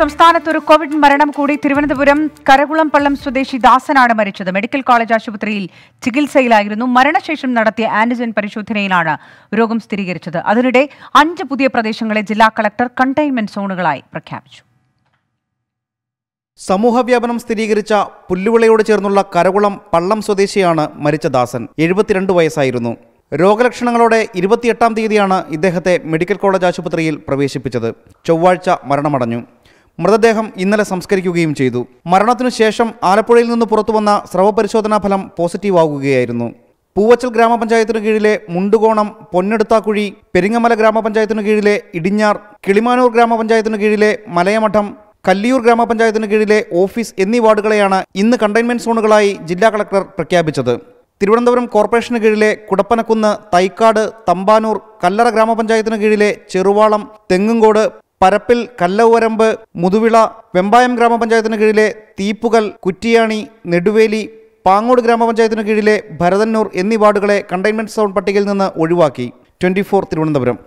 സംസ്ഥാനത്ത് ഒരു കോവിഡ് മരണം കൂടി. തിരുവനന്തപുരം കരകുളംപള്ളം സ്വദേശി ദാസനാണ് മരിച്ചത്. മെഡിക്കൽ കോളേജ് ആശുപത്രിയിൽ ചികിത്സയിലായിരുന്നു. മരണശേഷം നടത്തിയ ആന്റിജൻ പരിശോധനയിലാണ് രോഗം സ്ഥിരീകരിച്ചത്. അതിനിടെ 5 പുതിയ പ്രദേശങ്ങളെ ജില്ലാ കളക്ടർ കണ്ടെയ്ൻമെന്റ് സോണുകളായി പ്രഖ്യാപിച്ചു. സമൂഹവ്യാപനം സ്ഥിരീകരിച്ച പുല്ലുവിളയോട് ചേർന്നുള്ള കരകുളം പള്ളം സ്വദേശിയാണ് മരിച്ച ദാസൻ. 72 വയസ്സായിരുന്നു. രോഗലക്ഷണങ്ങളോടെ 28-ാം തീയതിയാണ് ഇദ്ദേഹത്തെ മെഡിക്കൽ കോളേജ് ആശുപത്രിയിൽ പ്രവേശിപ്പിച്ചത്. ചൊവ്വാഴ്ച മരണമടഞ്ഞു. മൃതദേഹം ഇന്നലെ സംസ്കരിക്കുകയും ചെയ്തു. മരണത്തിനു ശേഷം ആലപ്പുഴയിൽ നിന്ന് പുറത്തുവന്ന സ്രവപരിശോധനാ ഫലം പോസിറ്റീവാകുകയായിരുന്നു. പൂവച്ചൽ ഗ്രാമപഞ്ചായത്തിനു കീഴിലെ മുണ്ടുകോണം, പൊന്നെടുത്താക്കുഴി, പെരിങ്ങമല ഗ്രാമപഞ്ചായത്തിനു കീഴിലെ ഇടിഞ്ഞാർ, കിളിമാനൂർ ഗ്രാമപഞ്ചായത്തിനു കീഴിലെ മലയമഠം, കല്ലിയൂർ ഗ്രാമപഞ്ചായത്തിനു കീഴിലെ ഓഫീസ് എന്നീ വാർഡുകളെയാണ് ഇന്ന് കണ്ടെയ്ൻമെന്റ് സോണുകളായി ജില്ലാ കളക്ടർ പ്രഖ്യാപിച്ചത്. തിരുവനന്തപുരം കോർപ്പറേഷന് കീഴിലെ കുടപ്പനക്കുന്ന്, തൈക്കാട്, തമ്പാനൂർ, കല്ലറ ഗ്രാമപഞ്ചായത്തിനു കീഴിലെ ചെറുവാളം, തെങ്ങുംകോട്, പരപ്പിൽ, കല്ലവരമ്പ്, മുതുവിള, വെമ്പായം ഗ്രാമപഞ്ചായത്തിനു കീഴിലെ തീപ്പുകൽ, കുറ്റിയാണി, നെടുവേലി, പാങ്ങോട് ഗ്രാമപഞ്ചായത്തിനു കീഴിലെ ഭരതന്നൂർ എന്നീ വാർഡുകളെ കണ്ടെയ്ൻമെന്റ് സോൺ പട്ടികയിൽ നിന്ന് ഒഴിവാക്കി. 24 തിരുവനന്തപുരം.